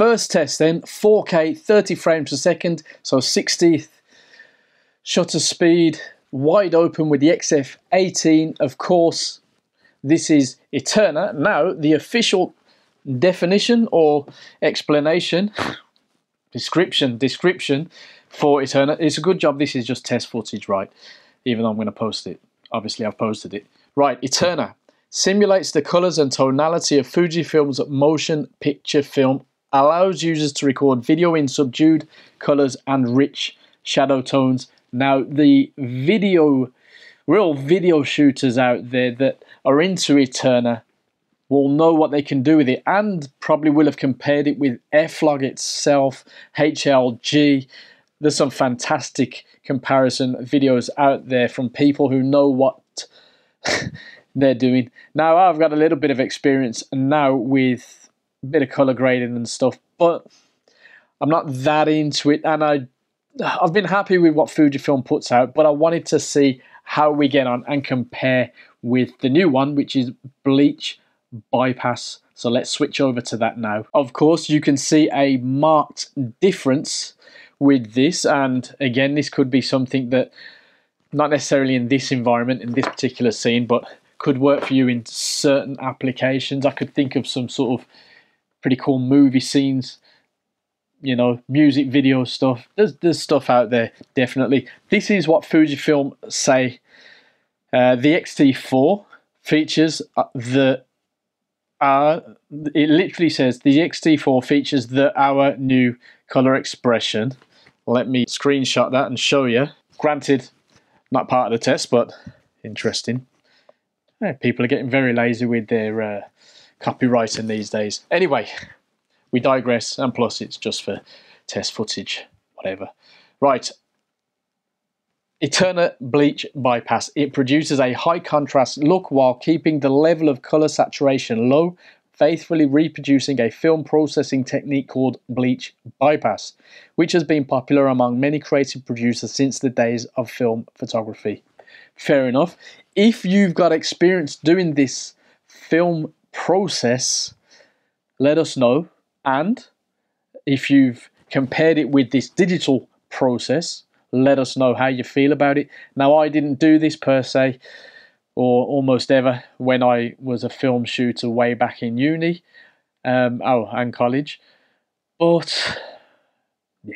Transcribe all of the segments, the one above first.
First test then, 4K, 30 frames per second, so 60th shutter speed, wide open with the XF 18. Of course, this is Eterna. Now, the official definition or explanation, description for Eterna. It's a good job this is just test footage, right? Even though I'm going to post it. Obviously, I've posted it. Right, Eterna simulates the colors and tonality of Fujifilm's motion picture film, allows users to record video in subdued colors and rich shadow tones. Now, the real video shooters out there that are into Eterna will know what they can do with it, and probably will have compared it with F-Log itself, HLG. There's some fantastic comparison videos out there from people who know what they're doing. Now, I've got a little bit of experience now with a bit of color grading and stuff, but I'm not that into it, and I've been happy with what Fujifilm puts out, but I wanted to see how we get on and compare with the new one, which is Bleach Bypass. So let's switch over to that now. Of course, you can see a marked difference with this, and again, this could be something that not necessarily in this environment, in this particular scene, but could work for you in certain applications. I could think of some sort of pretty cool movie scenes, you know, music video stuff. There's stuff out there, definitely. This is what Fujifilm say. The X-T4 features it literally says the X-T4 features our new color expression. Let me screenshot that and show you. Granted, not part of the test, but interesting. Yeah, people are getting very lazy with their copywriting these days. Anyway, we digress, and plus it's just for test footage, whatever. Right, Eterna Bleach Bypass. It produces a high contrast look while keeping the level of color saturation low, faithfully reproducing a film processing technique called Bleach Bypass, which has been popular among many creative producers since the days of film photography. Fair enough. If you've got experience doing this film process, let us know. And if you've compared it with this digital process, let us know how you feel about it. Now, I didn't do this per se, or almost ever, when I was a film shooter way back in uni and college. But yeah,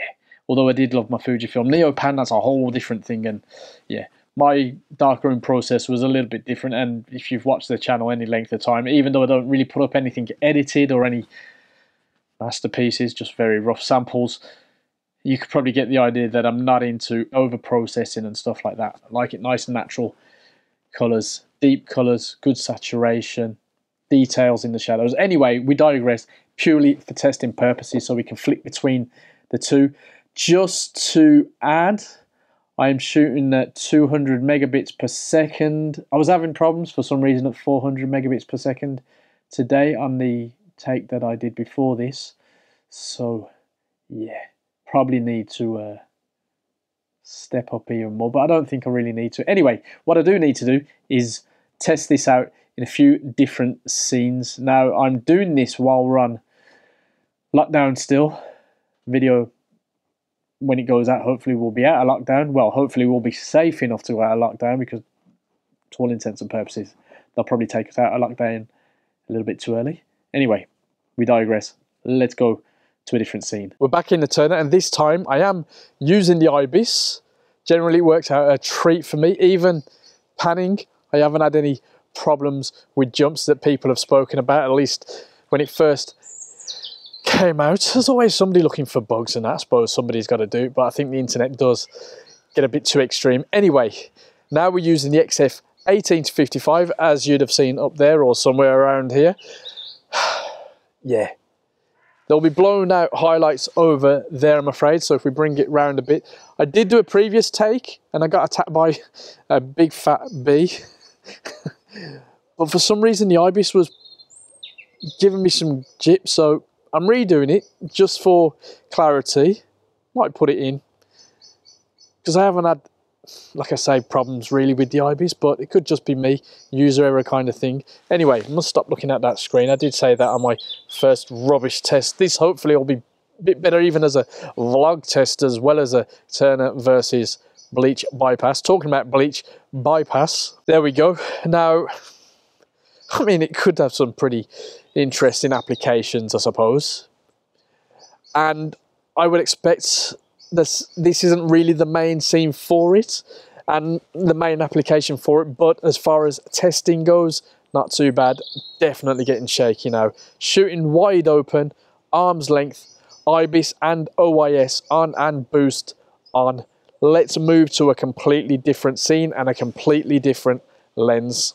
although I did love my Fujifilm Neopan, that's a whole different thing. And yeah, my darkroom process was a little bit different. And if you've watched the channel any length of time, even though I don't really put up anything edited or any masterpieces, just very rough samples, you could probably get the idea that I'm not into over processing and stuff like that. I like it nice and natural. Colors, deep colors, good saturation, details in the shadows. Anyway, we digress, purely for testing purposes, so we can flick between the two. Just to add, I'm shooting at 200 megabits per second. I was having problems for some reason at 400 megabits per second today on the take that I did before this. So yeah, probably need to step up even more, but I don't think I really need to. Anyway, what I do need to do is test this out in a few different scenes. Now, I'm doing this while we're on lockdown still. Video, when it goes out, hopefully we'll be out of lockdown. Well, hopefully we'll be safe enough to go out of lockdown, because to all intents and purposes, they'll probably take us out of lockdown a little bit too early. Anyway, we digress. Let's go to a different scene. We're back in Eterna, and this time I am using the IBIS. Generally, it works out a treat for me. Even panning, I haven't had any problems with jumps that people have spoken about, at least when it first came out. There's always somebody looking for bugs, and I suppose somebody's got to do it, but I think the internet does get a bit too extreme. Anyway, now we're using the XF 18-55, as you'd have seen up there or somewhere around here. Yeah. There'll be blown out highlights over there, I'm afraid, so if we bring it round a bit. I did do a previous take, and I got attacked by a big fat bee. But for some reason, the IBIS was giving me some jip, so I'm redoing it just for clarity. Might put it in, because I haven't had like I say, problems really with the IBIS, but it could just be me, user error kind of thing. Anyway, must stop looking at that screen. I did say that on my first rubbish test. This hopefully will be a bit better even as a vlog test as well as a Eterna versus Bleach Bypass. Talking about Bleach Bypass, there we go. Now, I mean, it could have some pretty interesting applications, I suppose. And I would expect this isn't really the main scene for it and the main application for it, but as far as testing goes, not too bad. Definitely getting shaky now. Shooting wide open, arm's length, IBIS and OIS on and boost on. Let's move to a completely different scene and a completely different lens.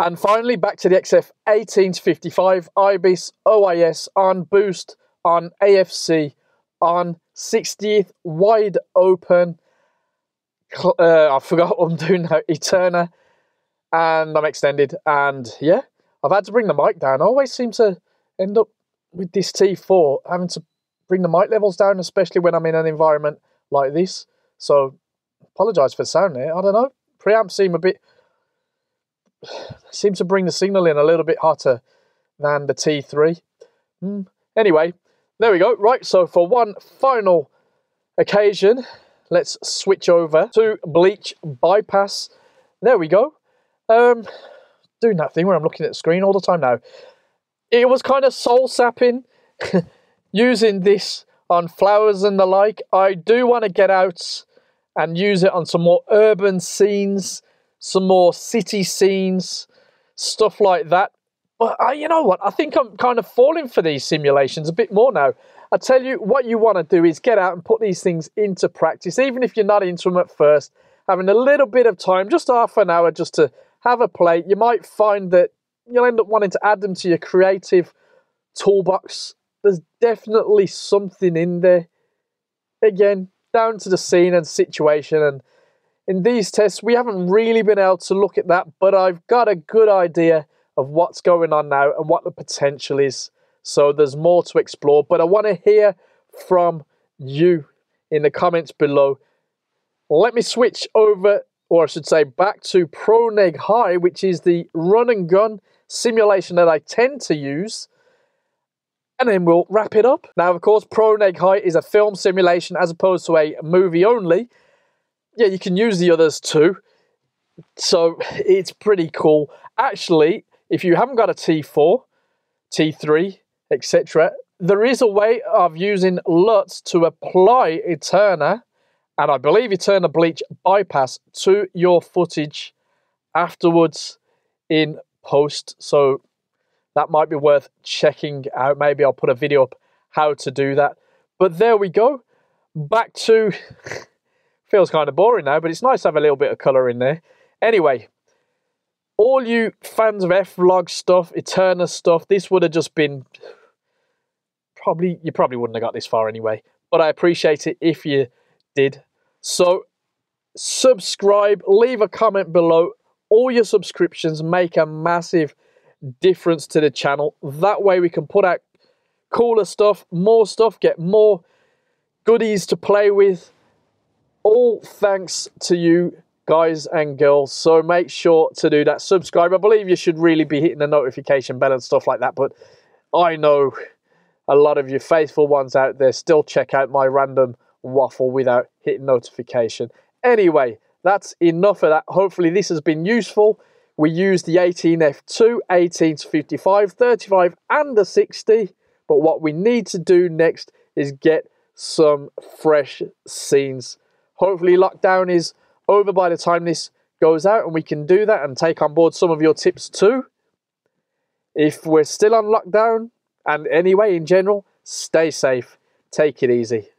And finally, back to the XF 18-55, IBIS, OIS, on boost, on AFC, on 60th, wide open. I forgot what I'm doing now, Eterna, and I'm extended. And yeah, I've had to bring the mic down. I always seem to end up with this T4, having to bring the mic levels down, especially when I'm in an environment like this. So, apologise for the sound there. I don't know, preamps seem a bit... seems to bring the signal in a little bit hotter than the T3. Anyway, there we go. Right, so for one final occasion, let's switch over to Bleach Bypass. There we go. Doing that thing where I'm looking at the screen all the time now. It was kind of soul-sapping using this on flowers and the like. I do want to get out and use it on some more urban scenes, some more city scenes, stuff like that. But you know what? I think I'm kind of falling for these simulations a bit more now. I tell you, what you want to do is get out and put these things into practice, even if you're not into them at first, having a little bit of time, just half an hour, just to have a play. You might find that you'll end up wanting to add them to your creative toolbox. There's definitely something in there. Again, down to the scene and situation, and in these tests, we haven't really been able to look at that, but I've got a good idea of what's going on now and what the potential is. So there's more to explore, but I want to hear from you in the comments below. Let me switch over, or I should say back to Pro Neg High, which is the run and gun simulation that I tend to use. and then we'll wrap it up. Now, of course, Pro Neg High is a film simulation as opposed to a movie only. Yeah, you can use the others too. So it's pretty cool. Actually, if you haven't got a T4, T3, etc., there is a way of using LUTs to apply Eterna, and I believe Eterna Bleach Bypass, to your footage afterwards in post. So that might be worth checking out. Maybe I'll put a video up how to do that. But there we go. Back to... feels kind of boring now, but it's nice to have a little bit of colour in there. Anyway, all you fans of F-Vlog stuff, Eterna stuff, this would have just been... probably, you probably wouldn't have got this far anyway. But I appreciate it if you did. So, subscribe, leave a comment below. All your subscriptions make a massive difference to the channel. That way we can put out cooler stuff, more stuff, get more goodies to play with. All thanks to you guys and girls. So make sure to do that. Subscribe. I believe you should really be hitting the notification bell and stuff like that. But I know a lot of you faithful ones out there still check out my random waffle without hitting notification. Anyway, that's enough of that. Hopefully this has been useful. We used the 18F2, 18-55, 35 and the 60. But what we need to do next is get some fresh scenes. Hopefully lockdown is over by the time this goes out, and we can do that and take on board some of your tips too. If we're still on lockdown, and anyway in general, stay safe, take it easy.